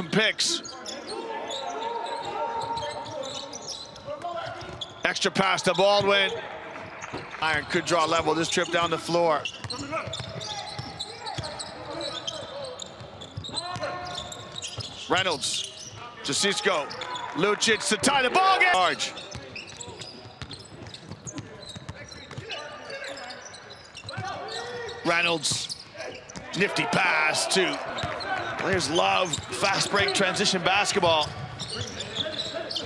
some picks. Extra pass to Baldwin. Iron could draw level this trip down the floor. Reynolds to Cisco. Lucic to tie the ball game. Large. Reynolds, nifty pass to players love fast break transition basketball.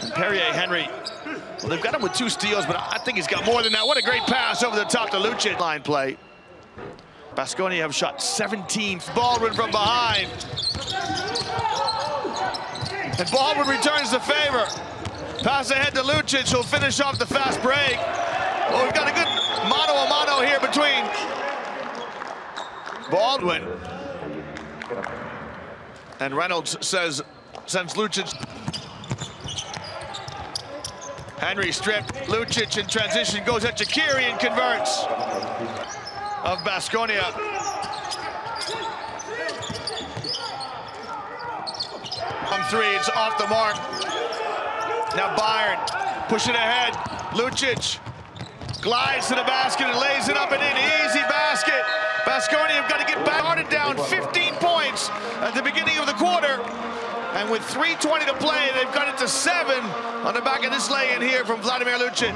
And Perrier Henry, well, they've got him with 2 steals, but I think he's got more than that. What a great pass over the top to Lucic. Line play. Baskonia have shot 17. Baldwin from behind. And Baldwin returns the favor. Pass ahead to Lucic, who'll finish off the fast break. Well, we've got a good mano-a-mano here between Baldwin. And Reynolds sends Lucic. Henry stripped. Lucic in transition goes at Jekiri and converts of Baskonia. On 3, it's off the mark. Now Bayern pushing ahead. Lucic glides to the basket and lays it up and in. Easy basket. Baskonia have got to get back. Started down 15 points at the beginning of the quarter. And with 3:20 to play, they've got it to 7 on the back of this lay-in here from Vladimir Lucic.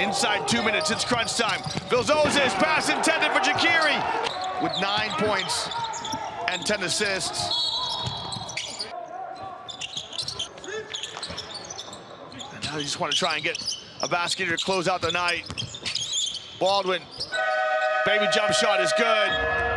Inside 2 minutes, it's crunch time. Vilzozis, pass intended for Jekiri with 9 points and 10 assists. And now you just want to try and get a basket to close out the night. Baldwin, baby jump shot is good.